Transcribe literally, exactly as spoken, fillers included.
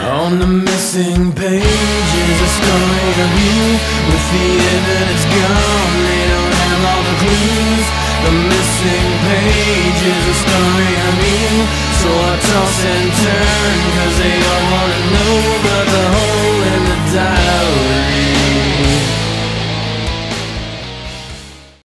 On the missing pages, a story of you. With the evidence gone, they don't have all the clues. The missing pages, a story of you. So I toss and turn, cause they always